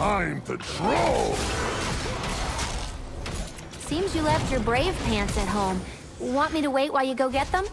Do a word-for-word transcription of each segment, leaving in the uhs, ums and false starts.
Time to troll! Seems you left your brave pants at home. Want me to wait while you go get them?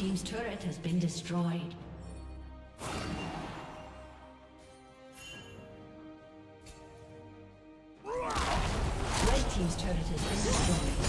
team's turret has been destroyed. Red team's turret has been destroyed.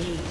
me.